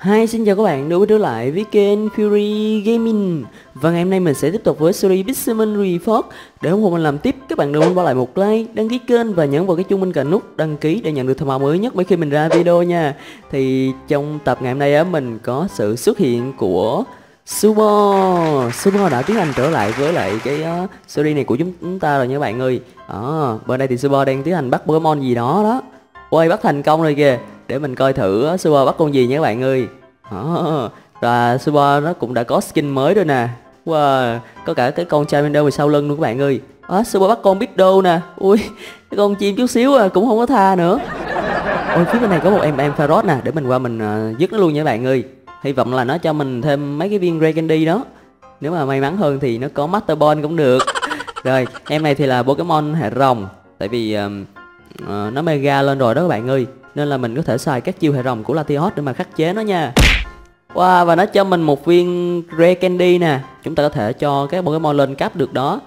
Hi, xin chào các bạn, đã quay trở lại với kênh Fury Gaming. Và ngày hôm nay mình sẽ tiếp tục với series Pixelmon Report. Để ủng hộ mình làm tiếp, các bạn đừng quên bỏ lại một like, đăng ký kênh và nhấn vào cái chuông bên cạnh nút đăng ký để nhận được thông báo mới nhất mỗi khi mình ra video nha. Thì trong tập ngày hôm nay á, mình có sự xuất hiện của Super đã tiến hành trở lại với lại cái series này của chúng ta rồi nha các bạn ơi. Bên đây thì Super đang tiến hành bắt Pokemon gì đó đó. Ôi, bắt thành công rồi kìa. Để mình coi thử Super bắt con gì nha các bạn ơi. Và Super nó cũng đã có skin mới rồi nè. Wow, có cả cái con Charmander bên sau lưng luôn các bạn ơi. Super bắt con Ditto nè. Ui, cái con chim chút xíu à, cũng không có tha nữa. Ôi, phía bên này có một em Farod nè. Để mình qua mình dứt nó luôn nha các bạn ơi. Hy vọng là nó cho mình thêm mấy cái viên Rare Candy đó. Nếu mà may mắn hơn thì nó có Master Ball cũng được. Rồi, em này thì là Pokemon hệ rồng. Tại vì nó mega lên rồi đó các bạn ơi. Nên là mình có thể xài các chiêu hệ rồng của Latios để mà khắc chế nó nha. Wow, và nó cho mình một viên Rare Candy nè. Chúng ta có thể cho các Pokemon lên cấp được đó.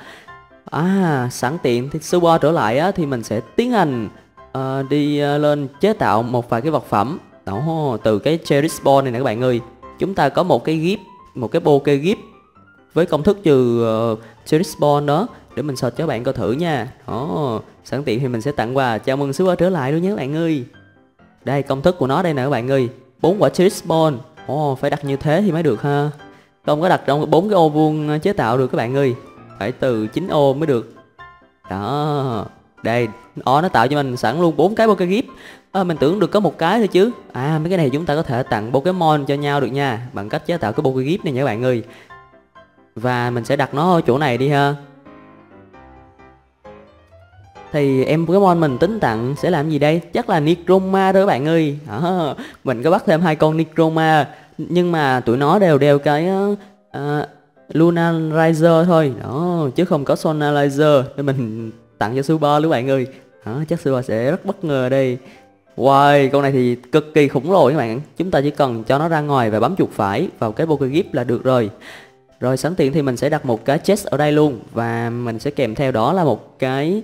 Sẵn tiện thì Super trở lại á, thì mình sẽ tiến hành lên chế tạo một vài cái vật phẩm. Từ cái Cherry Spawn này nè các bạn ơi. Chúng ta có một cái Grip, một cái Poké Grip với công thức trừ Cherry Spawn đó. Để mình search cho các bạn coi thử nha. Sẵn tiện thì mình sẽ tặng quà chào mừng Super trở lại luôn nhé các bạn ơi. Đây, công thức của nó đây nè các bạn ơi. 4 quả Cherry Spawn. Phải đặt như thế thì mới được ha. Không có đặt trong 4 cái ô vuông chế tạo được các bạn ơi. Phải từ 9 ô mới được. Đó. Đây, nó tạo cho mình sẵn luôn 4 cái Poké Grip. Mình tưởng được có một cái thôi chứ. Mấy cái này chúng ta có thể tặng Pokemon cho nhau được nha, bằng cách chế tạo cái Poké Grip này nha các bạn ơi. Và mình sẽ đặt nó ở chỗ này đi ha. Thì em Pokemon mình tính tặng sẽ làm gì đây? Chắc là Necroma thôi các bạn ơi. Mình có bắt thêm 2 con Necroma. Nhưng mà tụi nó đều đeo cái Lunarizer thôi đó, chứ không có Solgaleo. Nên mình tặng cho Super luôn các bạn ơi. Chắc Super sẽ rất bất ngờ đây. Wow, con này thì cực kỳ khủng rồi các bạn. Chúng ta chỉ cần cho nó ra ngoài và bấm chuột phải vào cái Poké Grip là được rồi. Rồi sẵn tiện thì mình sẽ đặt một cái chest ở đây luôn. Và mình sẽ kèm theo đó là một cái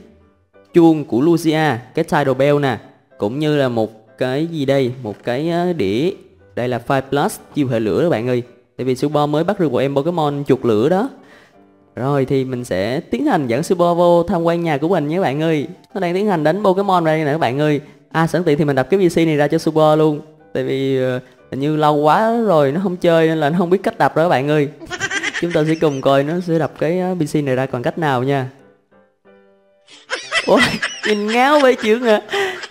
chuông của Lugia, cái Tidal Bell nè, cũng như là một cái gì đây, một cái đĩa. Đây là Fire Plus, chiêu hệ lửa các bạn ơi. Tại vì Super mới bắt được một em Pokemon chuột lửa đó. Rồi thì mình sẽ tiến hành dẫn Super vô tham quan nhà của mình nhé các bạn ơi. Nó đang tiến hành đánh Pokemon đây nè các bạn ơi. Sẵn tiện thì mình đập cái PC này ra cho Super luôn. Tại vì hình như lâu quá rồi nó không chơi nên là nó không biết cách đập đó các bạn ơi. Chúng ta sẽ cùng coi nó sẽ đập cái PC này ra còn cách nào nha. Ôi, nhìn ngáo vậy chứ à.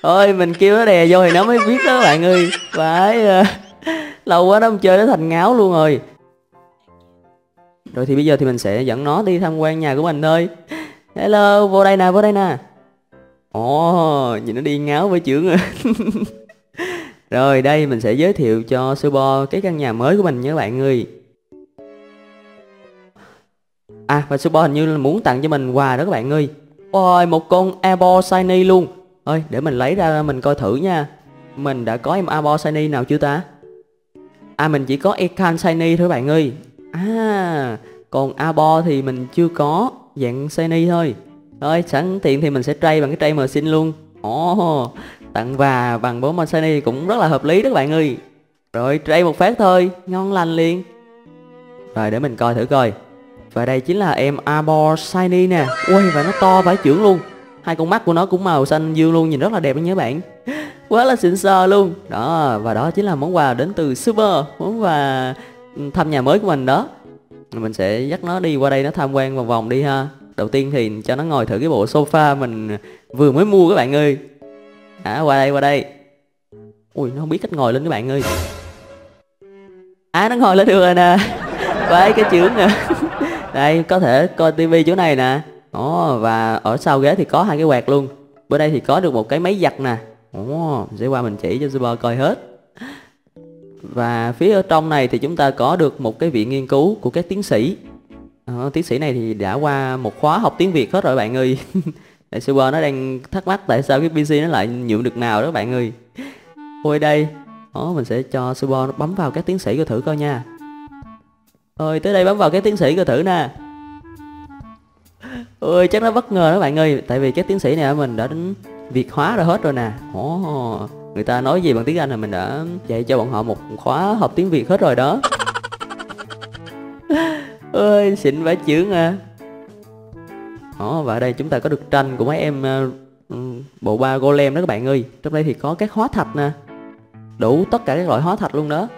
Ôi, mình kêu nó đè vô thì nó mới biết đó các bạn ơi. Phải lâu quá nó không chơi nó thành ngáo luôn rồi. Rồi thì bây giờ thì mình sẽ dẫn nó đi tham quan nhà của mình thôi. Hello, vô đây nè, vô đây nè. Nhìn nó đi ngáo với chưởng à. Rồi đây mình sẽ giới thiệu cho Super cái căn nhà mới của mình nha các bạn ơi. Và Super hình như là muốn tặng cho mình quà đó các bạn ơi. Ôi, một con Arbor Shiny luôn. Ôi, để mình lấy ra mình coi thử nha. Mình đã có em Arbor Shiny nào chưa ta? Mình chỉ có Ekan Shiny thôi bạn ơi. Còn Arbor thì mình chưa có dạng Shiny thôi. Thôi, sẵn tiện thì mình sẽ trade bằng cái trade mờ xin luôn. Tặng và bằng 4 Shiny cũng rất là hợp lý đó các bạn ơi. Rồi, trade một phát thôi, ngon lành liền. Rồi, để mình coi thử coi. Và đây chính là em Arbor Shiny nè. Ui, và nó to vãi chưởng luôn. 2 con mắt của nó cũng màu xanh dương luôn. Nhìn rất là đẹp nha các bạn. Quá là xịn sò luôn. Đó, và đó chính là món quà đến từ Super. Món quà thăm nhà mới của mình đó. Mình sẽ dắt nó đi qua đây, nó tham quan vòng vòng đi ha. Đầu tiên thì cho nó ngồi thử cái bộ sofa mình vừa mới mua các bạn ơi. Qua đây, qua đây. Ui, nó không biết cách ngồi lên các bạn ơi. Nó ngồi lên được rồi nè. Vãi cái chưởng nè. Đây, có thể coi tivi chỗ này nè. Và ở sau ghế thì có 2 cái quạt luôn. Bữa đây thì có được một cái máy giặt nè. Sẽ qua mình chỉ cho Super coi hết. Và phía ở trong này thì chúng ta có được một cái viện nghiên cứu của các tiến sĩ. Tiến sĩ này thì đã qua một khóa học tiếng Việt hết rồi bạn ơi. Super nó đang thắc mắc tại sao cái PC nó lại nhuộm được nào đó bạn ơi. Ôi đây. Mình sẽ cho Super nó bấm vào các tiến sĩ coi thử coi nha. Ôi, tới đây bấm vào cái tiến sĩ coi thử nè. Ôi, chắc nó bất ngờ đó bạn ơi. Tại vì cái tiến sĩ này mình đã đến Việt hóa rồi hết rồi nè. Người ta nói gì bằng tiếng Anh là mình đã dạy cho bọn họ một khóa học tiếng Việt hết rồi đó. Ơi xịn vãi chưởng à. Ồ, và ở đây chúng ta có được tranh của mấy em bộ ba golem đó các bạn ơi. Trong đây thì có các hóa thạch nè, đủ tất cả các loại hóa thạch luôn đó.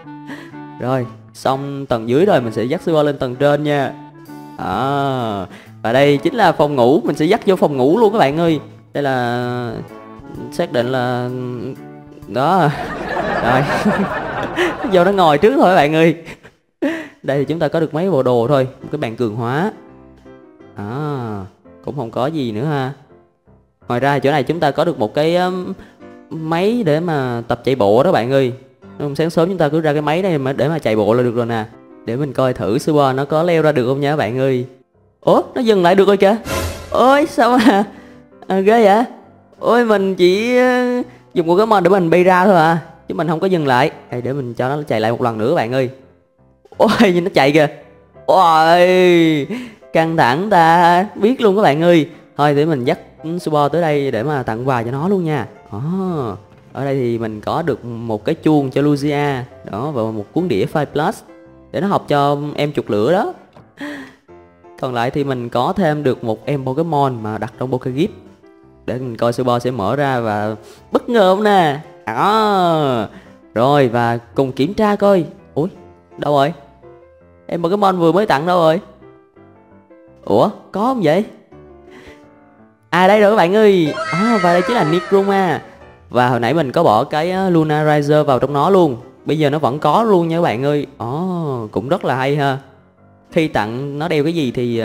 Rồi xong tầng dưới rồi mình sẽ dắt qua lên tầng trên nha. À, và đây chính là phòng ngủ, mình sẽ dắt vô phòng ngủ luôn các bạn ơi. Đây là xác định là đó rồi. Vô nó ngồi trước thôi các bạn ơi. Đây thì chúng ta có được mấy bộ đồ thôi, một cái bàn cường hóa. À, cũng không có gì nữa ha. Ngoài ra chỗ này chúng ta có được một cái máy để mà tập chạy bộ đó bạn ơi. Sáng sớm chúng ta cứ ra cái máy này mà để mà chạy bộ là được rồi nè. Để mình coi thử Super nó có leo ra được không nha các bạn ơi. Ủa, nó dừng lại được rồi kìa. Ôi sao mà ghê vậy. Ôi mình chỉ dùng một cái môn để mình bay ra thôi à, chứ mình không có dừng lại. Đây, để mình cho nó chạy lại một lần nữa các bạn ơi. Ôi nhìn nó chạy kìa. Ôi căng thẳng ta biết luôn các bạn ơi. Thôi để mình dắt Super tới đây để mà tặng quà cho nó luôn nha. Ở đây thì mình có được một cái chuông cho Lugia đó, và một cuốn đĩa Fire Plus để nó học cho em chuột lửa đó. Còn lại thì mình có thêm được một em Pokemon mà đặt trong Poké Grip. Để mình coi Super sẽ mở ra và bất ngờ không nè. Đó. Rồi và cùng kiểm tra coi. Ui đâu rồi? Em Pokemon vừa mới tặng đâu rồi? Ủa có không vậy? À đây rồi các bạn ơi. À, và đây chính là Necroma. Và hồi nãy mình có bỏ cái Lunarizer vào trong nó luôn. Bây giờ nó vẫn có luôn nha các bạn ơi. Cũng rất là hay ha. Khi tặng nó đeo cái gì thì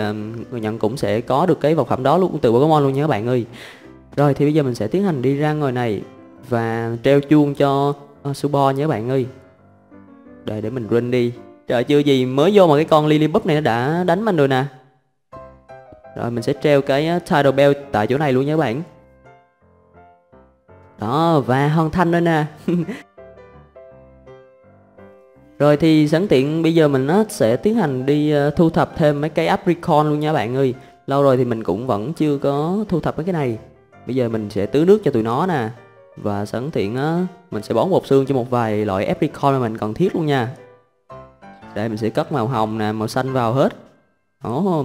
người nhận cũng sẽ có được cái vật phẩm đó luôn từ Pokemon luôn nha các bạn ơi. Rồi thì bây giờ mình sẽ tiến hành đi ra ngoài này và treo chuông cho Subor nha các bạn ơi. Đây để mình run đi. Trời chưa gì mới vô mà cái con Lillipup này nó đã đánh mình rồi nè. Rồi mình sẽ treo cái Tidal Bell tại chỗ này luôn nha các bạn. Đó và Hòn Thanh nữa nè. Rồi thì sẵn tiện bây giờ mình sẽ tiến hành đi thu thập thêm mấy cây Apricon luôn nha các bạn ơi. Lâu rồi thì mình cũng vẫn chưa có thu thập mấy cái này. Bây giờ mình sẽ tưới nước cho tụi nó nè. Và sẵn tiện mình sẽ bón bột xương cho một vài loại Apricon mà mình cần thiết luôn nha. Đây mình sẽ cất màu hồng nè, màu xanh vào hết.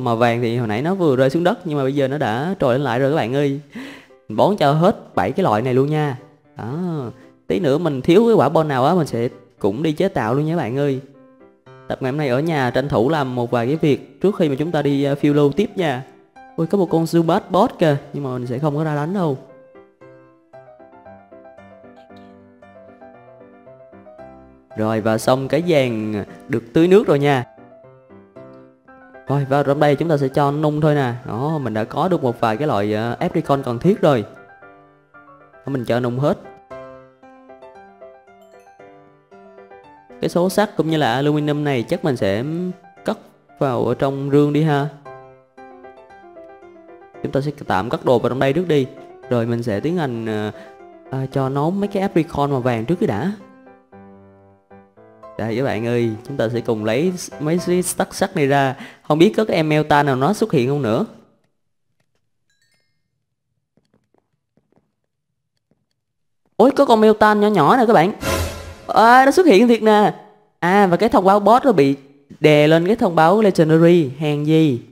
Màu vàng thì hồi nãy nó vừa rơi xuống đất nhưng mà bây giờ nó đã trồi lên lại rồi các bạn ơi. Mình bón cho hết 7 cái loại này luôn nha. Đó, tí nữa mình thiếu cái quả bon nào á mình sẽ cũng đi chế tạo luôn nha các bạn ơi. Tập ngày hôm nay ở nhà tranh thủ làm một vài cái việc trước khi mà chúng ta đi phiêu lưu tiếp nha. Ôi có một con Zubat Bot kìa, nhưng mà mình sẽ không có ra đánh đâu. Rồi và xong cái vàng được tưới nước rồi nha. Rồi và trong đây chúng ta sẽ cho nung thôi nè. Đó, mình đã có được một vài cái loại Apricon cần thiết rồi. Mình cho nung hết. Cái số sắt cũng như là aluminum này chắc mình sẽ cất vào ở trong rương đi ha. Chúng ta sẽ tạm cất đồ vào trong đây trước đi. Rồi mình sẽ tiến hành cho nóng mấy cái Apricon màu vàng trước cái đã. Đây các bạn ơi, chúng ta sẽ cùng lấy mấy cái tắc sắt này ra. Không biết có cái em Meltan nào nó xuất hiện không nữa. Ôi có con Meltan nhỏ nhỏ nè các bạn. À, nó xuất hiện thiệt nè. À và cái thông báo boss nó bị đè lên cái thông báo Legendary. Hèn gì.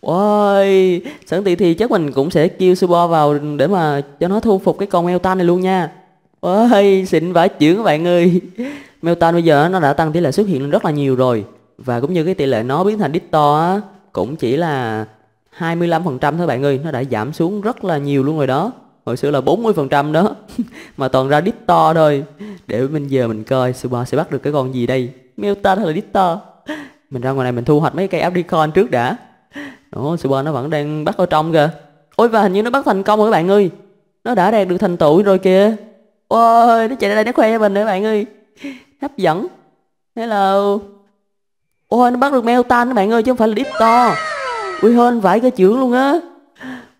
Ôi sẵn tiện thì chắc mình cũng sẽ kêu Super vào để mà cho nó thu phục cái con Meltan này luôn nha. Ôi xịn vãi chưởng các bạn ơi. Meltan bây giờ nó đã tăng tỷ lệ xuất hiện lên rất là nhiều rồi. Và cũng như cái tỷ lệ nó biến thành Ditto á, cũng chỉ là 25% thôi bạn ơi. Nó đã giảm xuống rất là nhiều luôn rồi đó. Hồi xưa là 40% đó. Mà toàn ra Ditto thôi. Để bây giờ mình coi Super sẽ bắt được cái con gì đây, Meltan hay là Ditto. Mình ra ngoài này mình thu hoạch mấy cây Apricon trước đã. Ủa Super nó vẫn đang bắt ở trong kìa. Ôi và hình như nó bắt thành công rồi các bạn ơi. Nó đã đạt được thành tựu rồi kìa. Ôi nó chạy ra đây nó khoe mình nữa các bạn ơi. Hấp dẫn. Hello. Ôi nó bắt được Meltan các bạn ơi, chứ không phải là Ditto. Ui hên vãi cái chưởng luôn á.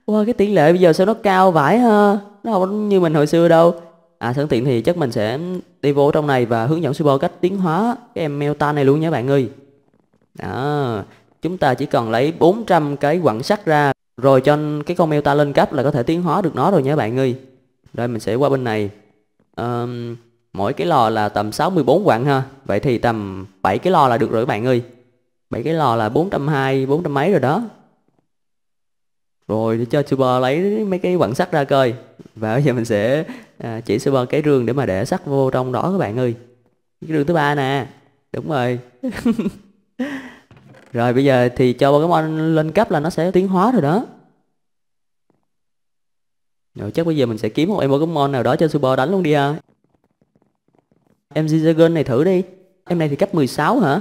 Wow, cái tỷ lệ bây giờ sao nó cao vãi ha. Nó không như mình hồi xưa đâu. À sẵn tiện thì chắc mình sẽ đi vô trong này và hướng dẫn Super cách tiến hóa cái em Meltan này luôn nha bạn ơi. Đó, chúng ta chỉ cần lấy 400 cái quặng sắt ra, rồi cho cái con Meltan lên cấp là có thể tiến hóa được nó rồi nha bạn ơi. Rồi mình sẽ qua bên này. Mỗi cái lò là tầm 64 quặng ha. Vậy thì tầm 7 cái lò là được rồi các bạn ơi. 7 cái lò là 420, 400 mấy rồi đó. Rồi để cho Super lấy mấy cái quặng sắt ra coi. Và bây giờ mình sẽ chỉ Super cái rương để mà để sắt vô trong đó các bạn ơi. Cái rương thứ ba nè. Đúng rồi. Rồi bây giờ thì cho Pokemon lên cấp là nó sẽ tiến hóa rồi đó. Rồi chắc bây giờ mình sẽ kiếm một em Pokemon nào đó cho Super đánh luôn đi ha. Em Zygarde này thử đi. Em này thì cấp 16 hả?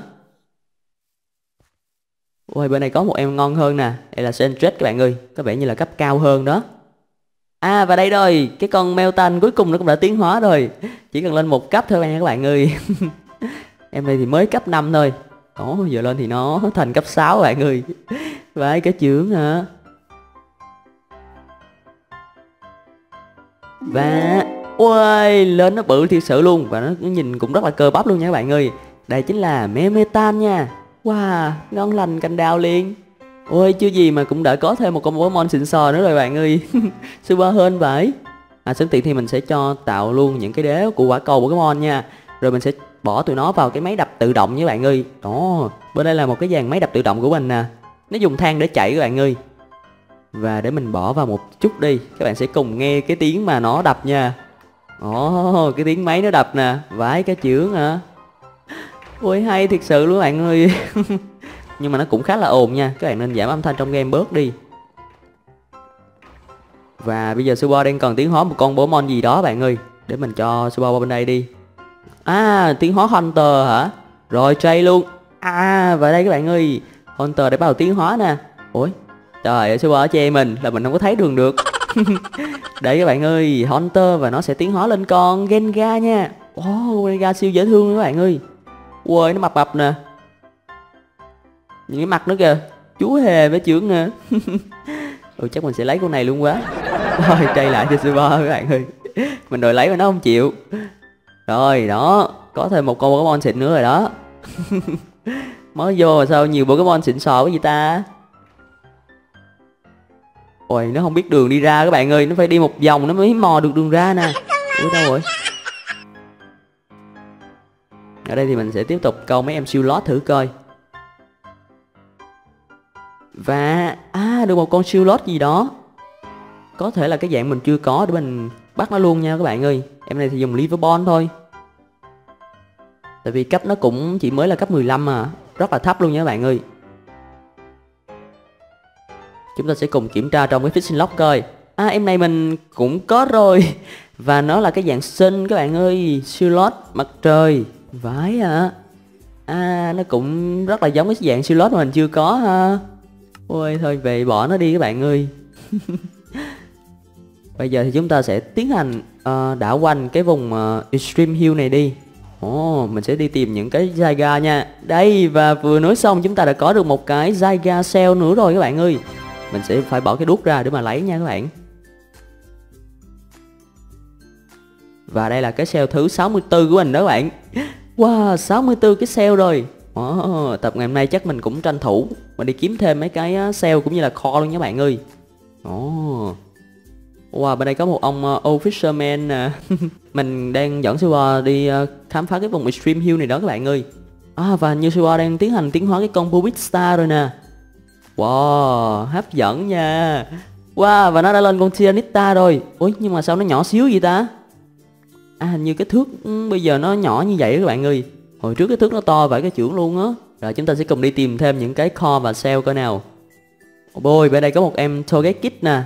Ôi bên này có một em ngon hơn nè. Đây là Sentret các bạn ơi. Có vẻ như là cấp cao hơn đó. À và đây rồi. Cái con Meltan cuối cùng nó cũng đã tiến hóa rồi. Chỉ cần lên một cấp thôi các bạn ơi. Em này thì mới cấp 5 thôi. Ồ giờ lên thì nó thành cấp 6 các bạn ơi. Vãi cái chướng hả. Và ôi lên nó bự thiệt sự luôn. Và nó nhìn cũng rất là cơ bắp luôn nha các bạn ơi. Đây chính là Meltan nha. Wow, ngon lành cành đào liền. Ôi chưa gì mà cũng đã có thêm một con Pokemon xịn sò nữa rồi bạn ơi. Super hơn vậy. À sớm tiện thì mình sẽ cho tạo luôn những cái đế của quả cầu Pokemon nha. Rồi mình sẽ bỏ tụi nó vào cái máy đập tự động nha bạn ơi. Đó, bên đây là một cái dàn máy đập tự động của mình nè. Nó dùng than để chạy các bạn ơi. Và để mình bỏ vào một chút đi. Các bạn sẽ cùng nghe cái tiếng mà nó đập nha. Ồ, cái tiếng máy nó đập nè. Vãi cái chưởng hả. Ôi hay thiệt sự luôn bạn ơi. Nhưng mà nó cũng khá là ồn nha. Các bạn nên giảm âm thanh trong game bớt đi. Và bây giờ Super đang cần tiến hóa một con Pokemon gì đó bạn ơi. Để mình cho Super qua bên đây đi. À tiến hóa Hunter hả. Rồi chơi luôn. À và đây các bạn ơi, Hunter để bắt đầu tiến hóa nè. Ôi trời ơi Super che mình là mình không có thấy đường được. Đấy các bạn ơi, Hunter và nó sẽ tiến hóa lên con Gengar nha. Wow Gengar siêu dễ thương các bạn ơi. Ôi nó mập mập nè. Những cái mặt nó kìa. Chú hề với chướng nè. Ừ chắc mình sẽ lấy con này luôn quá. Rồi trade lại cho Super các bạn ơi. Mình đòi lấy mà nó không chịu. Rồi đó. Có thêm một con Pokemon xịn nữa rồi đó. Mới vô mà sao nhiều Pokemon xịn sò cái gì ta. Ôi nó không biết đường đi ra các bạn ơi. Nó phải đi một vòng nó mới mò được đường ra nè. Ủa đâu rồi. Ở đây thì mình sẽ tiếp tục câu mấy em siêu lót thử coi. Và à được một con siêu lót gì đó. Có thể là cái dạng mình chưa có để mình bắt nó luôn nha các bạn ơi. Em này thì dùng Respawn thôi. Tại vì cấp nó cũng chỉ mới là cấp 15 mà. Rất là thấp luôn nha các bạn ơi. Chúng ta sẽ cùng kiểm tra trong cái fishing lock coi. À em này mình cũng có rồi. Và nó là cái dạng sinh các bạn ơi. Siêu lót mặt trời. Vãi hả. À nó cũng rất là giống cái dạng siêu lót mà mình chưa có ha. Ôi thôi về bỏ nó đi các bạn ơi. Bây giờ thì chúng ta sẽ tiến hành đảo quanh cái vùng Extreme Hill này đi. Ồ mình sẽ đi tìm những cái Zygarde nha. Đây và vừa nói xong chúng ta đã có được một cái Zygarde Shell nữa rồi các bạn ơi. Mình sẽ phải bỏ cái đuốc ra để mà lấy nha các bạn. Và đây là cái Shell thứ 64 của mình đó các bạn. Wow, 64 cái sale rồi. Tập ngày hôm nay chắc mình cũng tranh thủ mà đi kiếm thêm mấy cái sale cũng như là kho luôn nha bạn ơi. Wow, bên đây có một ông Officerman nè. Mình đang dẫn Super đi khám phá cái vùng Extreme Hill này đó các bạn ơi. À, và như Super đang tiến hành tiến hóa cái con Pubic Star rồi nè. Wow, hấp dẫn nha. Wow, và nó đã lên con Tiranita rồi. Ôi, nhưng mà sao nó nhỏ xíu vậy ta? À hình như cái thước bây giờ nó nhỏ như vậy các bạn ơi. Hồi trước cái thước nó to vậy cái chưởng luôn á. Rồi chúng ta sẽ cùng đi tìm thêm những cái kho và sale coi nào. Ôi bên đây có một em Togekiss nè.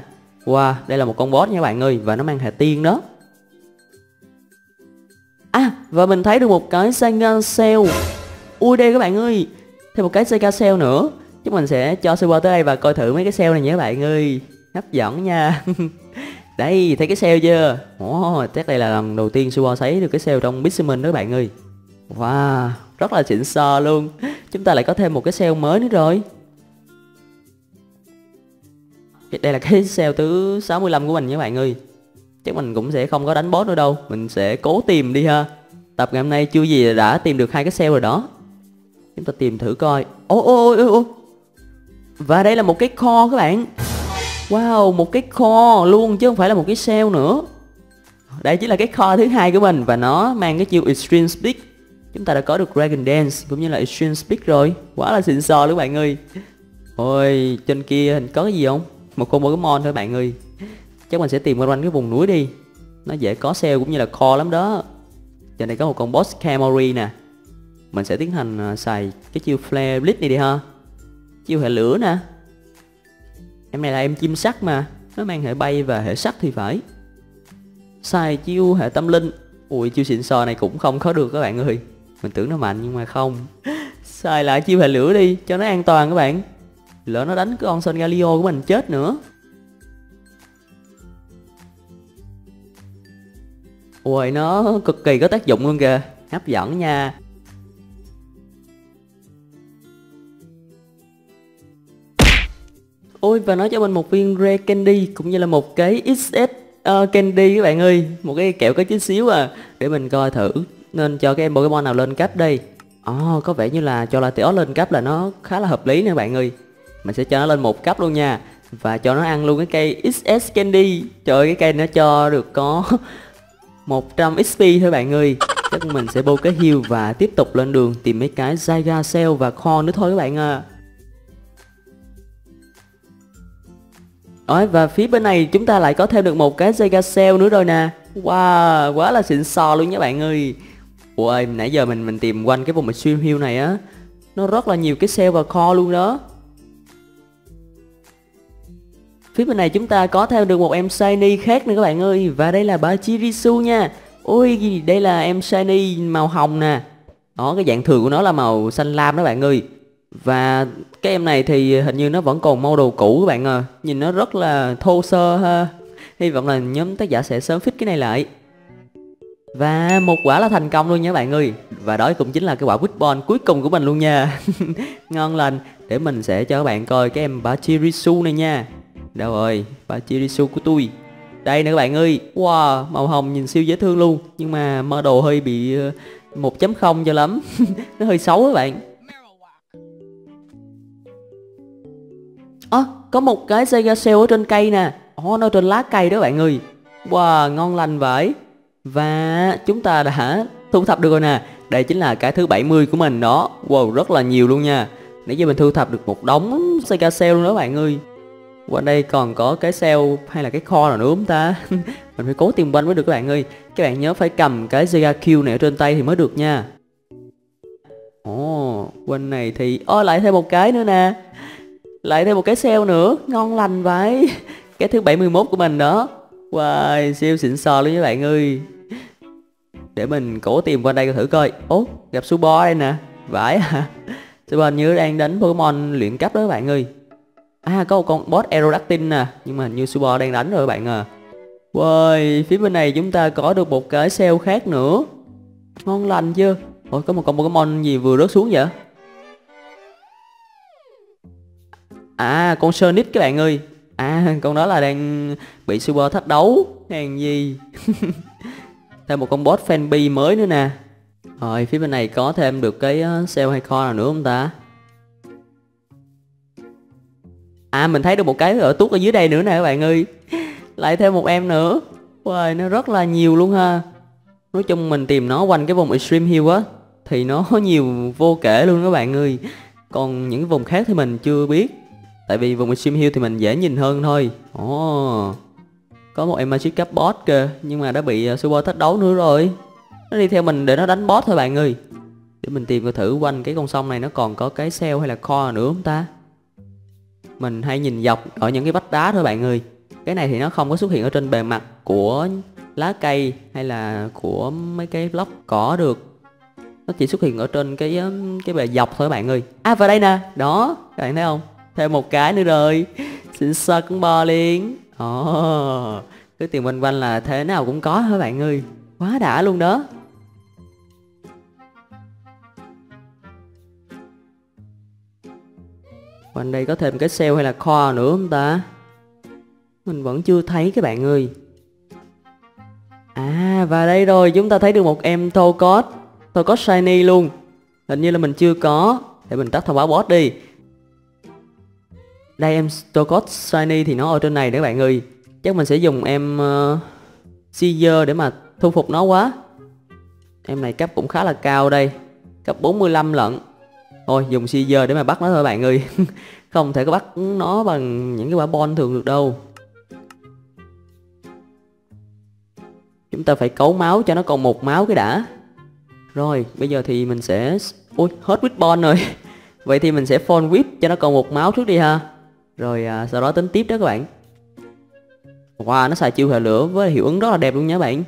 Wow đây là một con boss nha các bạn ơi. Và nó mang hệ tiên đó. À và mình thấy được một cái Zygarde Shell. Ui đây các bạn ơi. Thêm một cái Zygarde Shell nữa. Chúng mình sẽ cho Super tới đây và coi thử mấy cái sale này nha các bạn ơi. Hấp dẫn nha. Đây, thấy cái sale chưa? Ồ, chắc đây là lần đầu tiên Super thấy được cái sale trong Pixelmon đó các bạn ơi. Wow, rất là xịn sò luôn. Chúng ta lại có thêm một cái sale mới nữa rồi. Đây là cái sale thứ 65 của mình nha các bạn ơi. Chắc mình cũng sẽ không có đánh boss nữa đâu. Mình sẽ cố tìm đi ha. Tập ngày hôm nay chưa gì đã tìm được hai cái sale rồi đó. Chúng ta tìm thử coi. Ôi. Và đây là một cái kho các bạn. Wow, một cái kho luôn chứ không phải là một cái sale nữa. Đây chính là cái kho thứ hai của mình và nó mang cái chiêu Extreme Speed. Chúng ta đã có được Dragon Dance cũng như là Extreme Speed rồi. Quá là xịn sò các bạn ơi. Ôi, trên kia có cái gì không? Một con Pokemon thôi bạn ơi. Chắc mình sẽ tìm quanh cái vùng núi đi. Nó dễ có sale cũng như là kho lắm đó. Trên đây có một con boss Camori nè. Mình sẽ tiến hành xài cái chiêu Flare Blitz này đi ha. Chiêu hệ lửa nè. Em này là em chim sắt mà. Nó mang hệ bay và hệ sắt thì phải. Xài chiêu hệ tâm linh. Ui, chiêu xịn sò này cũng không có được các bạn ơi. Mình tưởng nó mạnh nhưng mà không. Xài lại chiêu hệ lửa đi cho nó an toàn các bạn. Lỡ nó đánh cái con Solgaleo của mình chết nữa. Ui, nó cực kỳ có tác dụng luôn kìa. Hấp dẫn nha. Ôi, và nó cho mình một viên Rare Candy cũng như là một cái XS Candy các bạn ơi. Một cái kẹo có chút xíu à. Để mình coi thử nên cho cái em Pokemon nào lên cấp đây. Có vẻ như là cho là Teo lên cấp là nó khá là hợp lý nè bạn ơi. Mình sẽ cho nó lên một cấp luôn nha. Và cho nó ăn luôn cái cây XS Candy. Trời ơi, cái cây nó cho được có 100 XP thôi bạn ơi. Chắc mình sẽ bô cái heal và tiếp tục lên đường tìm mấy cái Zygarde Cell và kho nữa thôi các bạn à. Và phía bên này chúng ta lại có thêm được một cái Zygarde Cell nữa rồi nè. Wow, quá là xịn sò luôn nha bạn ơi. Ôi, nãy giờ mình tìm quanh cái vùng stream hill này á. Nó rất là nhiều cái cell và kho luôn đó. Phía bên này chúng ta có thêm được một em shiny khác nữa các bạn ơi. Và đây là Pachirisu nha. Ôi, đây là em shiny màu hồng nè. Đó, cái dạng thường của nó là màu xanh lam đó bạn ơi. Và cái em này thì hình như nó vẫn còn màu đồ cũ các bạn à. Nhìn nó rất là thô sơ ha. Hy vọng là nhóm tác giả sẽ sớm fix cái này lại. Và một quả là thành công luôn nha bạn ơi. Và đó cũng chính là cái quả Withball cuối cùng của mình luôn nha. Ngon lành. Để mình sẽ cho các bạn coi cái em Pachirisu này nha. Đâu rồi, Pachirisu của tôi. Đây nè các bạn ơi. Wow, màu hồng nhìn siêu dễ thương luôn. Nhưng mà mơ đồ hơi bị 1.0 cho lắm. Nó hơi xấu các bạn. Có một cái Zygarde Cell ở trên cây nè. Nó trên lá cây đó bạn ơi. Wow, ngon lành vậy. Và chúng ta đã thu thập được rồi nè. Đây chính là cái thứ 70 của mình đó. Wow, rất là nhiều luôn nha. Nãy giờ mình thu thập được một đống Zygarde Cell luôn đó bạn ơi. Qua đây còn có cái cell hay là cái kho nào nữa không ta? Mình phải cố tìm quanh mới được các bạn ơi. Các bạn nhớ phải cầm cái Zygarde này ở trên tay thì mới được nha. Quanh này thì... lại thêm một cái nữa nè. Lại thêm một cái cell nữa. Ngon lành vậy. Cái thứ 71 của mình đó. Wow, siêu xịn sò luôn các bạn ơi. Để mình cố tìm qua đây thử coi. Gặp Subo đây nè. Vãi à. Subo như đang đánh Pokemon luyện cấp đó các bạn ơi. Có một con boss Aerodactyl nè. Nhưng mà hình như Subo đang đánh rồi các bạn à. Wow, phía bên này chúng ta có được một cái cell khác nữa. Ngon lành chưa. Có một con Pokemon gì vừa rớt xuống vậy? Con Sonic các bạn ơi. Con đó là đang bị Super thách đấu. Hàng gì. Thêm một con boss Fanby mới nữa nè. Rồi, phía bên này có thêm được cái cell hay kho nào nữa không ta? Mình thấy được một cái ở tuốt ở dưới đây nữa nè các bạn ơi. Lại thêm một em nữa. Wow, nó rất là nhiều luôn ha. Nói chung mình tìm nó quanh cái vùng Extreme Hill á thì nó nhiều vô kể luôn các bạn ơi. Còn những vùng khác thì mình chưa biết. Tại vì vùng Extreme Hill thì mình dễ nhìn hơn thôi. Có một em Magic Cup boss kìa. Nhưng mà đã bị Super thách đấu nữa rồi. Nó đi theo mình để nó đánh boss thôi bạn ơi. Để mình tìm thử quanh cái con sông này nó còn có cái cell hay là kho nữa không ta. Mình hay nhìn dọc ở những cái vách đá thôi bạn ơi. Cái này thì nó không có xuất hiện ở trên bề mặt của lá cây hay là của mấy cái block cỏ được. Nó chỉ xuất hiện ở trên cái bề dọc thôi các bạn ơi. Và đây nè. Đó, các bạn thấy không? Thêm một cái nữa rồi. Xịn sò cũng bò liền. Cứ tìm quanh quanh là thế nào cũng có hả bạn ơi. Quá đã luôn đó. Quanh đây có thêm cái cell hay là kho nữa không ta? Mình vẫn chưa thấy các bạn ơi. Và đây rồi. Chúng ta thấy được một em Stocot. Tôi có shiny luôn. Hình như là mình chưa có. Để mình tắt thông báo boss đi. Đây em Stocot shiny thì nó ở trên này đấy các bạn ơi. Chắc mình sẽ dùng em Seizure để mà thu phục nó quá. Em này cấp cũng khá là cao đây, cấp 45 lận. Thôi dùng Seizure để mà bắt nó thôi bạn ơi. Không thể có bắt nó bằng những cái quả bom thường được đâu. Chúng ta phải cấu máu cho nó còn một máu cái đã. Rồi bây giờ thì mình sẽ... Ui hết Withball rồi. Vậy thì mình sẽ Fall Sweep cho nó còn một máu trước đi ha. Rồi sau đó tính tiếp đó các bạn. Wow, nó xài chiêu hệ lửa với hiệu ứng rất là đẹp luôn nha bạn.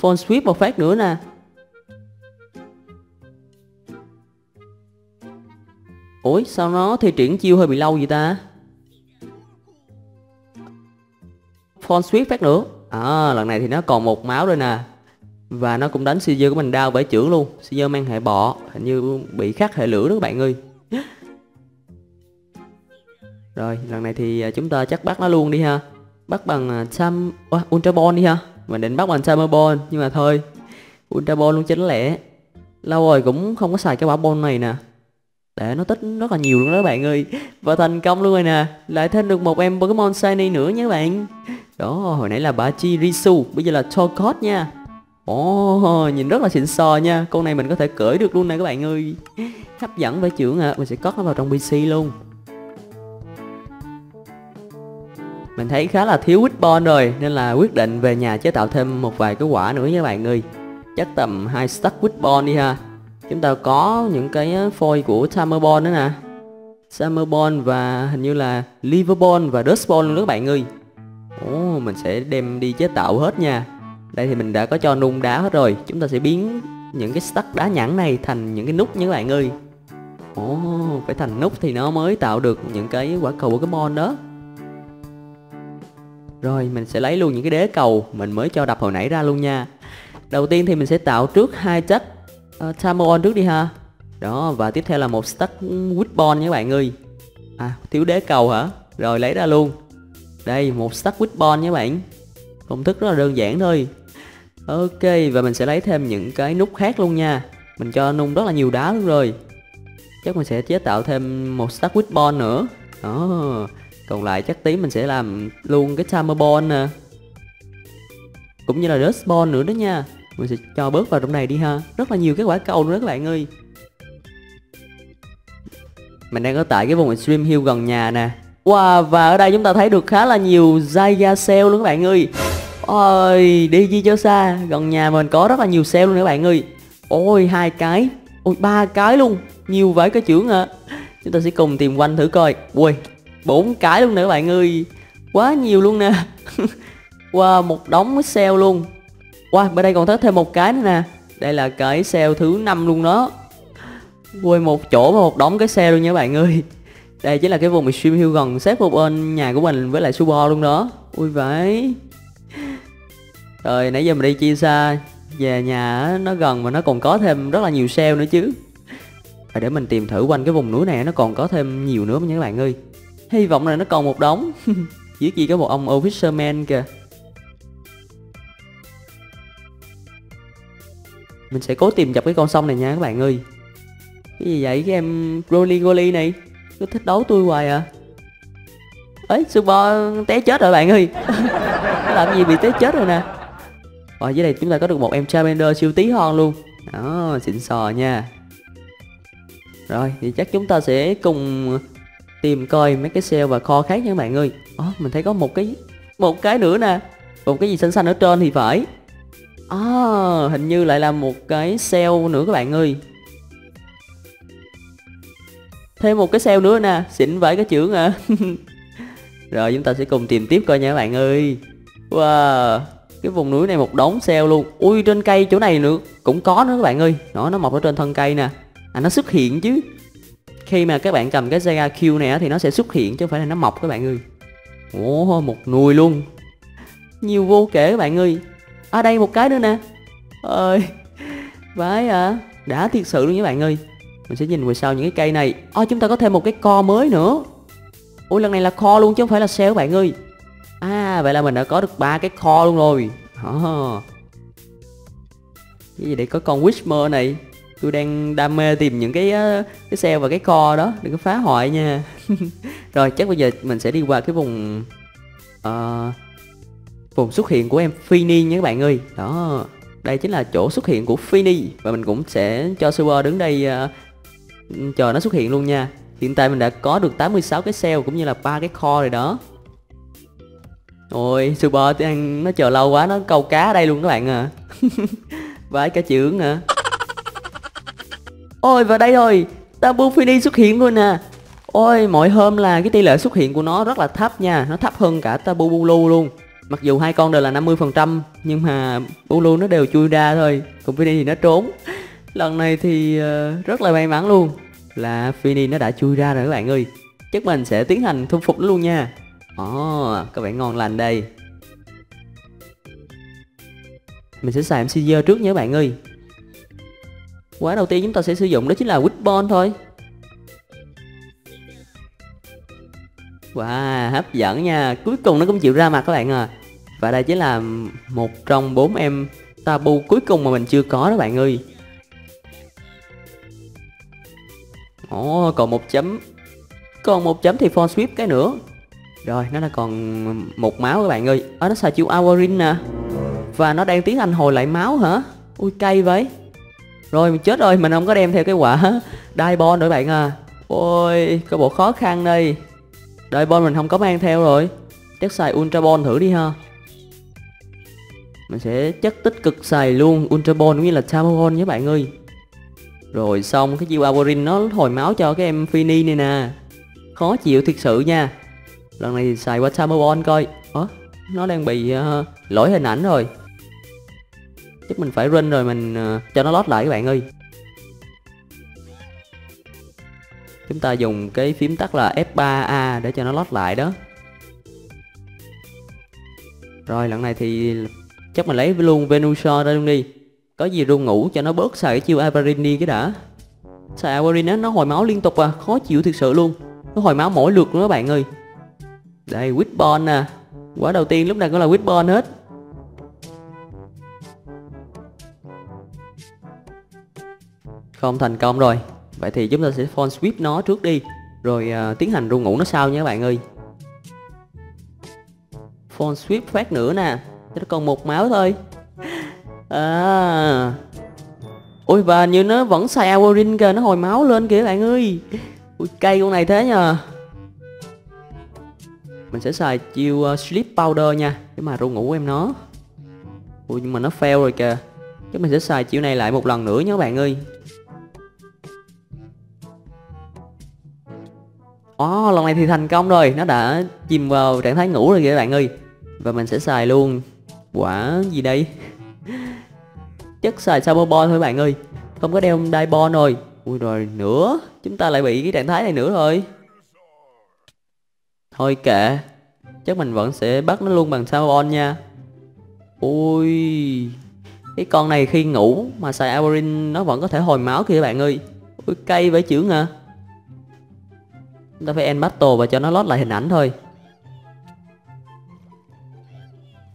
Fall Sweep một phát nữa nè. Ủa sao nó thi triển chiêu hơi bị lâu vậy ta. Fall Sweep phát nữa. À lần này thì nó còn một máu rồi nè. Và nó cũng đánh Seizure của mình đau bể chưởng luôn. Seizure mang hệ bọ, hình như bị khắc hệ lửa đó các bạn ơi. Rồi lần này thì chúng ta chắc bắt nó luôn đi ha. Bắt bằng Ultra Ball đi ha. Mình định bắt bằng Summer Ball nhưng mà thôi, Ultra Ball luôn cho nó lẹ. Lâu rồi cũng không có xài cái quả ball này nè. Để nó tích rất là nhiều luôn đó các bạn ơi. Và thành công luôn rồi nè. Lại thêm được một em Pokemon Shiny nữa nha các bạn. Đó, hồi nãy là Pachirisu, bây giờ là Stocot nha. Ồ, nhìn rất là xịn sò nha. Con này mình có thể cưỡi được luôn nè các bạn ơi. Hấp dẫn với trưởng à. Mình sẽ cất nó vào trong PC luôn. Mình thấy khá là thiếu Withball rồi, nên là quyết định về nhà chế tạo thêm một vài cái quả nữa nha các bạn ơi. Chắc tầm 2 stack Withball đi ha. Chúng ta có những cái phôi của Summer Ball nữa nè. Summer Ball và hình như là Liver Ball và Dustball luôn đó các bạn ơi. Ồ, mình sẽ đem đi chế tạo hết nha. Đây thì mình đã có cho nung đá hết rồi. Chúng ta sẽ biến những cái stack đá nhẵn này thành những cái nút nha các bạn ơi. Ồ, phải thành nút thì nó mới tạo được những cái quả cầu Pokemon đó. Rồi mình sẽ lấy luôn những cái đế cầu mình mới cho đập hồi nãy ra luôn nha. Đầu tiên thì mình sẽ tạo trước 2 chất Tapu trước đi ha. Đó, và tiếp theo là một stack Withball nha các bạn ơi. À, thiếu đế cầu hả? Rồi lấy ra luôn. Đây, một stack Withball nha các bạn. Công thức rất là đơn giản thôi. Ok, và mình sẽ lấy thêm những cái nút khác luôn nha. Mình cho nung rất là nhiều đá luôn rồi. Chắc mình sẽ chế tạo thêm một stack Withball nữa. Đó, còn lại chắc tí mình sẽ làm luôn cái Summer Ball nè. Cũng như là Dust Ball nữa đó nha. Mình sẽ cho bớt vào trong này đi ha. Rất là nhiều cái quả cầu nữa đó các bạn ơi. Mình đang ở tại cái vùng Extreme Hill gần nhà nè. Wow, và ở đây chúng ta thấy được khá là nhiều Zygarde Shell luôn các bạn ơi. Ôi, đi gì cho xa. Gần nhà mình có rất là nhiều Shell luôn các bạn ơi. Ôi, 2 cái. Ôi, 3 cái luôn. Nhiều vậy cái chưởng ạ. Chúng ta sẽ cùng tìm quanh thử coi. Ui, 4 cái luôn nè các bạn ơi. Quá nhiều luôn nè. Wow, một đống Shell luôn. Wow, bên đây còn thấy thêm một cái nữa nè. Đây là cái Shell thứ 5 luôn đó. Ui, một chỗ và một đống cái Shell luôn nha các bạn ơi. Đây chính là cái vùng Extreme Hill gần sát một bên nhà của mình với lại Subo luôn đó. Ui vậy. Rồi nãy giờ mình đi chia xa về nhà nó gần mà nó còn có thêm rất là nhiều Shell nữa chứ. Và để mình tìm thử quanh cái vùng núi này nó còn có thêm nhiều nữa nha các bạn ơi. Hy vọng là nó còn một đống. Dưới kia có một ông Officerman kìa. Mình sẽ cố tìm dọc cái con sông này nha các bạn ơi. Cái gì vậy cái em Roly này. Cứ thích đấu tôi hoài à. Ấy Super té chết rồi bạn ơi. Nó làm gì bị té chết rồi nè. Ở dưới này chúng ta có được một em Charmander siêu tí hon luôn. Đó, xịn sò nha. Rồi thì chắc chúng ta sẽ cùng tìm coi mấy cái shell và kho khác nha các bạn ơi. Mình thấy có một cái nữa nè. Một cái gì xanh xanh ở trên thì phải. Hình như lại là một cái shell nữa các bạn ơi. Thêm một cái shell nữa nè. Xịn vãi cái chưởng à. Rồi chúng ta sẽ cùng tìm tiếp coi nha các bạn ơi. Wow, cái vùng núi này một đống shell luôn. Ui trên cây chỗ này nữa cũng có nữa các bạn ơi. Nó mọc ở trên thân cây nè. À nó xuất hiện chứ. Khi mà các bạn cầm cái Zygarde Q này thì nó sẽ xuất hiện chứ không phải là nó mọc các bạn ơi. Ồ, một nùi luôn. Nhiều vô kể các bạn ơi. À đây một cái nữa nè. Ơi vãi à. Đã thiệt sự luôn các bạn ơi. Mình sẽ nhìn về sau những cái cây này. Chúng ta có thêm một cái kho mới nữa. Ui lần này là kho luôn chứ không phải là shell các bạn ơi. À vậy là mình đã có được 3 cái kho luôn rồi. Cái gì để có con Whisper này. Tôi đang đam mê tìm những cái shell và cái kho đó. Đừng có phá hoại nha. Rồi chắc bây giờ mình sẽ đi qua cái vùng vùng xuất hiện của em Fini nha các bạn ơi. Đó, đây chính là chỗ xuất hiện của Fini. Và mình cũng sẽ cho server đứng đây chờ nó xuất hiện luôn nha. Hiện tại mình đã có được 86 cái cell cũng như là 3 cái core rồi đó. Ôi, Super nó chờ lâu quá, nó câu cá ở đây luôn các bạn à. Vãi cả chưởng hả. Ôi, và đây rồi, Tapu Fini xuất hiện luôn nè. Ôi, mọi hôm là cái tỷ lệ xuất hiện của nó rất là thấp nha. Nó thấp hơn cả Tapu Bulu luôn. Mặc dù hai con đều là 50% nhưng mà Bulu nó đều chui ra thôi, còn Fini thì nó trốn. Lần này thì rất là may mắn luôn, là Fini nó đã chui ra rồi các bạn ơi. Chắc mình sẽ tiến hành thu phục nó luôn nha. Ồ, các bạn ngon lành đây. Mình sẽ xài Scissor trước nha các bạn ơi. Quá đầu tiên chúng ta sẽ sử dụng đó chính là Withball thôi. Wow, hấp dẫn nha. Cuối cùng nó cũng chịu ra mặt các bạn à. Và đây chính là một trong 4 em Tapu cuối cùng mà mình chưa có đó bạn ơi. Ồ, còn một chấm. Còn một chấm thì Fall Sweep cái nữa. Rồi, nó là còn một máu các bạn ơi. Nó xài chiêu Aurorin nè. Và nó đang tiến hành hồi lại máu hả? Ui, cay vậy. Rồi, mình chết rồi, mình không có đem theo cái quả Tidal Bell nữa bạn à. Ôi, có bộ khó khăn đây. Tidal Bell mình không có mang theo rồi. Chắc xài Ultra Ball thử đi ha. Mình sẽ chất tích cực xài luôn Ultra Ball cũng như là Summer Ball nhé bạn ơi. Rồi xong, cái chiêu Aurorin nó hồi máu cho cái em Fini này nè. Khó chịu thiệt sự nha. Lần này thì xài qua Summer Ball coi. Nó đang bị lỗi hình ảnh rồi. Chắc mình phải run rồi mình cho nó lót lại các bạn ơi. Chúng ta dùng cái phím tắt là F3A để cho nó lót lại đó. Rồi lần này thì chắc mình lấy luôn Venusaur ra luôn đi. Có gì ru ngủ cho nó bớt xài cái chiêu Aurorin đi cái đã. Xài Aurorin á, nó hồi máu liên tục à, khó chịu thực sự luôn. Nó hồi máu mỗi lượt luôn các bạn ơi. Đây, Withball nè. Quả đầu tiên lúc này cũng là Withball hết. Không thành công rồi. Vậy thì chúng ta sẽ Fall Sweep nó trước đi. Rồi tiến hành ru ngủ nó sau nha các bạn ơi. Fall Sweep phát nữa nè. Chứ nó còn một máu thôi. À. Ôi, và như nó vẫn xài Aurorin kìa. Nó hồi máu lên kìa các bạn ơi. Ui, cây con này thế nhờ. Mình sẽ xài chiêu Sleep Powder nha, để mà ru ngủ em nó. Ui, nhưng mà nó fail rồi kìa. Chắc mình sẽ xài chiêu này lại một lần nữa nha các bạn ơi. Ồ, lần này thì thành công rồi. Nó đã chìm vào trạng thái ngủ rồi kìa các bạn ơi. Và mình sẽ xài luôn quả gì đây. Chắc xài Summer Ball thôi bạn ơi. Không có đeo Tidal Bell rồi. Ui, rồi nữa. Chúng ta lại bị cái trạng thái này nữa rồi. Thôi kệ. Chắc mình vẫn sẽ bắt nó luôn bằng Summer Ball nha. Ui, cái con này khi ngủ mà xài Aurorin nó vẫn có thể hồi máu kìa các bạn ơi. Ui, cay vậy chưởng à. Chúng ta phải end battle và cho nó lót lại hình ảnh thôi.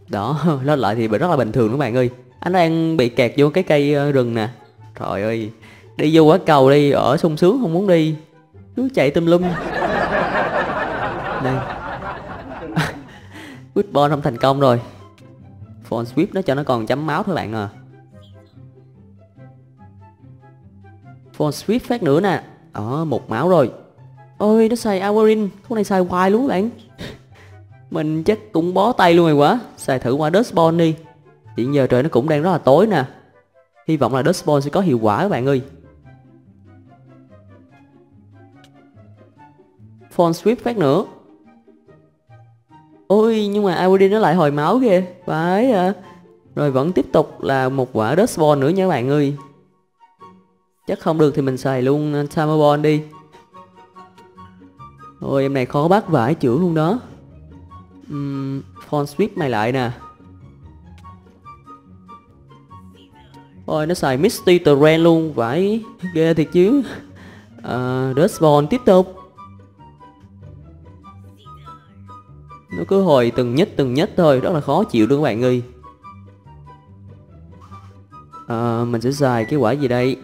Đó, lót lại thì rất là bình thường các bạn ơi. Anh đang bị kẹt vô cái cây rừng nè. Trời ơi, đi vô quả cầu đi, ở sung sướng không muốn đi, cứ chạy tùm lum. Đây, Withball không thành công rồi. Fall Sweep nó cho nó còn chấm máu thôi bạn à. Fall Sweep phát nữa nè. Một máu rồi. Ôi, nó xài Aurorin. Con này xài hoài luôn bạn. Mình chắc cũng bó tay luôn rồi quá. Xài thử qua Dustball đi. Hiện giờ trời nó cũng đang rất là tối nè. Hy vọng là Dustball sẽ có hiệu quả các bạn ơi. Fall Sweep phát nữa. Ôi, nhưng mà Aurorin nó lại hồi máu kìa. Phải à. Rồi vẫn tiếp tục là một quả Dustball nữa nha các bạn ơi. Chắc không được thì mình xài luôn Summer Ball đi. Ôi, em này khó bắt vãi chữ luôn đó. Fall Sweep mày lại nè. Ôi, nó xài Misty Terrain luôn. Vãi ghê thiệt chứ. Respawn tiếp tục. Nó cứ hồi từng nhất thôi. Rất là khó chịu luôn các bạn ơi. Mình sẽ xài cái quả gì đây.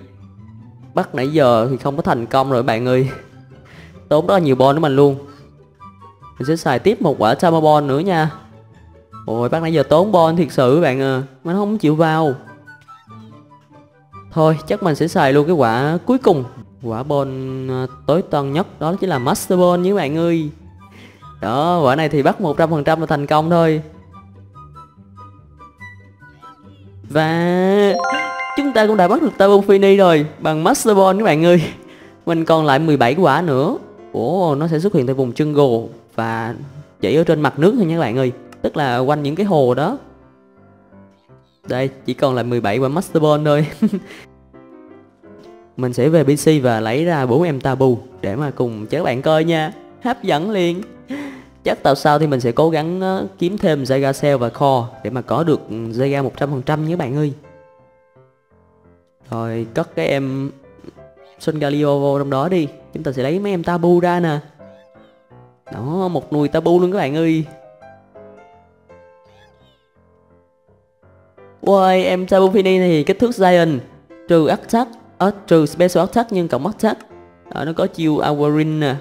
Bắt nãy giờ thì không có thành công rồi các bạn ơi. Tốn rất là nhiều bon của mình luôn. Mình sẽ xài tiếp một quả Summer Ball nữa nha. Ôi bác nãy giờ tốn bon thiệt sự bạn à. Mà nó không chịu vào. Thôi chắc mình sẽ xài luôn cái quả cuối cùng. Quả bon tối tân nhất đó chính là Master Ball nhé bạn ơi. Đó, quả này thì bắt 100% là thành công thôi. Và chúng ta cũng đã bắt được Tapu Fini rồi bằng Master Ball các bạn ơi. Mình còn lại 17 quả nữa. Ủa, nó sẽ xuất hiện tại vùng jungle và chỉ ở trên mặt nước thôi nha các bạn ơi. Tức là quanh những cái hồ đó. Đây, chỉ còn lại 17 quả Master Ball thôi. Mình sẽ về PC và lấy ra 4 em Tapu để mà cùng các bạn coi nha. Hấp dẫn liền. Chắc tạo sao thì mình sẽ cố gắng kiếm thêm Zygarde Cell và Core để mà có được Zygarde 100% nhé bạn ơi. Rồi cất cái em Solgaleo vô trong đó đi. Chúng ta sẽ lấy mấy em Tapu ra nè. Đó, một nùi Tapu luôn các bạn ơi. Ôi, em Tapu Fini thì kích thước Giant trừ Attack, trừ Special Attack nhưng cộng Attack. Đó, nó có chiêu Aurorin nè.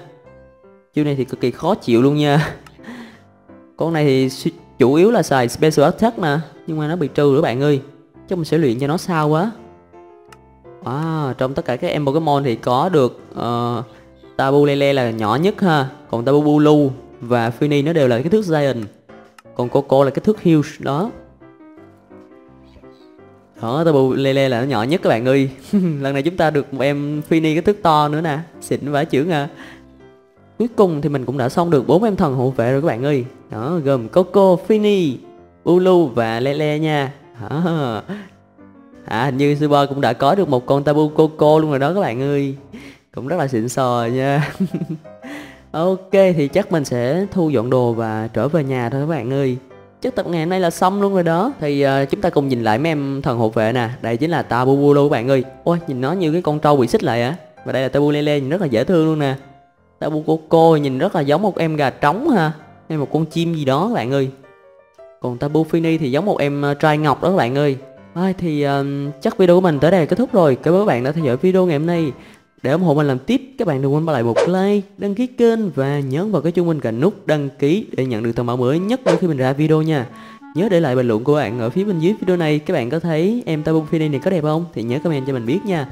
Chiêu này thì cực kỳ khó chịu luôn nha. Con này thì chủ yếu là xài Special Attack nè, nhưng mà nó bị trừ nữa bạn ơi. Chắc mình sẽ luyện cho nó sao quá. Wow, trong tất cả các em Pokemon thì có được Tapu Lele là nhỏ nhất ha. Còn Tapu Bulu và Fini nó đều là kích thước Giant. Còn Coco là kích thước Huge đó. Đó, Tapu Lele là nó nhỏ nhất các bạn ơi. Lần này chúng ta được một em Fini kích thước to nữa nè. Xịn vãi chưởng à. Cuối cùng thì mình cũng đã xong được 4 em thần hộ vệ rồi các bạn ơi. Đó, gồm Coco, Fini, Bulu và Lele nha. À, hình như Super cũng đã có được một con Tapu Coco luôn rồi đó các bạn ơi. Cũng rất là xịn sò nha. Ok, thì chắc mình sẽ thu dọn đồ và trở về nhà thôi các bạn ơi. Chắc tập ngày hôm nay là xong luôn rồi đó. Thì chúng ta cùng nhìn lại mấy em thần hộ vệ nè. Đây chính là Tapu Bulu các bạn ơi. Ôi, nhìn nó như cái con trâu bị xích lại á. Và đây là Tapu Lele nhìn rất là dễ thương luôn nè. Tapu Coco nhìn rất là giống một em gà trống ha, hay một con chim gì đó các bạn ơi. Còn Tapu Fini thì giống một em trai ngọc đó các bạn ơi. Thì chắc video của mình tới đây là kết thúc rồi. Cảm ơn các bạn đã theo dõi video ngày hôm nay. Để ủng hộ mình làm tiếp, các bạn đừng quên bỏ lại một like, đăng ký kênh và nhấn vào cái chuông bên cạnh nút đăng ký để nhận được thông báo mới nhất mỗi khi mình ra video nha. Nhớ để lại bình luận của bạn ở phía bên dưới video này. Các bạn có thấy em Tapu Fini này có đẹp không? Thì nhớ comment cho mình biết nha.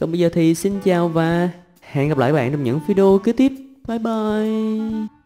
Còn bây giờ thì xin chào và hẹn gặp lại các bạn trong những video kế tiếp. Bye bye.